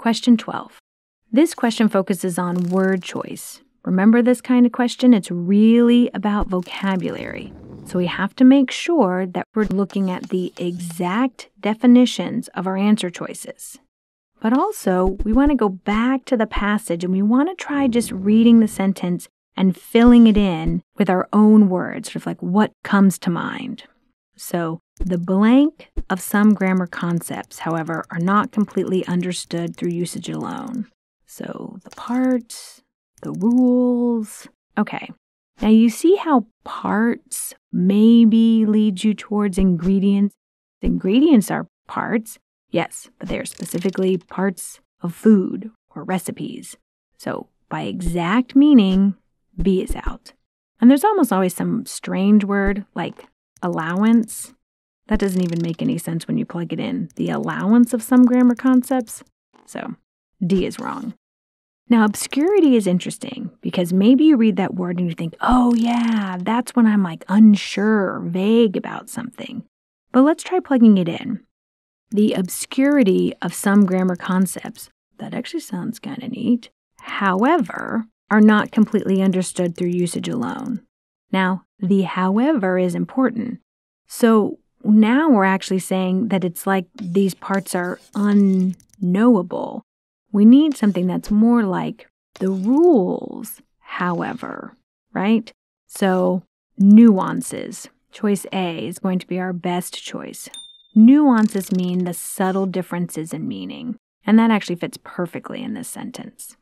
Question 12. This question focuses on word choice. Remember this kind of question? It's really about vocabulary. So we have to make sure that we're looking at the exact definitions of our answer choices. But also, we want to go back to the passage and we want to try just reading the sentence and filling it in with our own words, sort of like what comes to mind. So the blank of some grammar concepts, however, are not completely understood through usage alone. So the parts, the rules. Okay, now you see how parts maybe leads you towards ingredients. The ingredients are parts, yes, but they are specifically parts of food or recipes. So by exact meaning, B is out. And there's almost always some strange word like allowance. That doesn't even make any sense when you plug it in. The allowance of some grammar concepts. So D is wrong. Now, obscurity is interesting because maybe you read that word and you think, oh yeah, that's when I'm like unsure or vague about something. But let's try plugging it in. The obscurity of some grammar concepts, that actually sounds kind of neat, however, are not completely understood through usage alone. Now, the however is important. So now we're actually saying that it's like these parts are unknowable. We need something that's more like the rules, however, right? So nuances. Choice A is going to be our best choice. Nuances mean the subtle differences in meaning, and that actually fits perfectly in this sentence.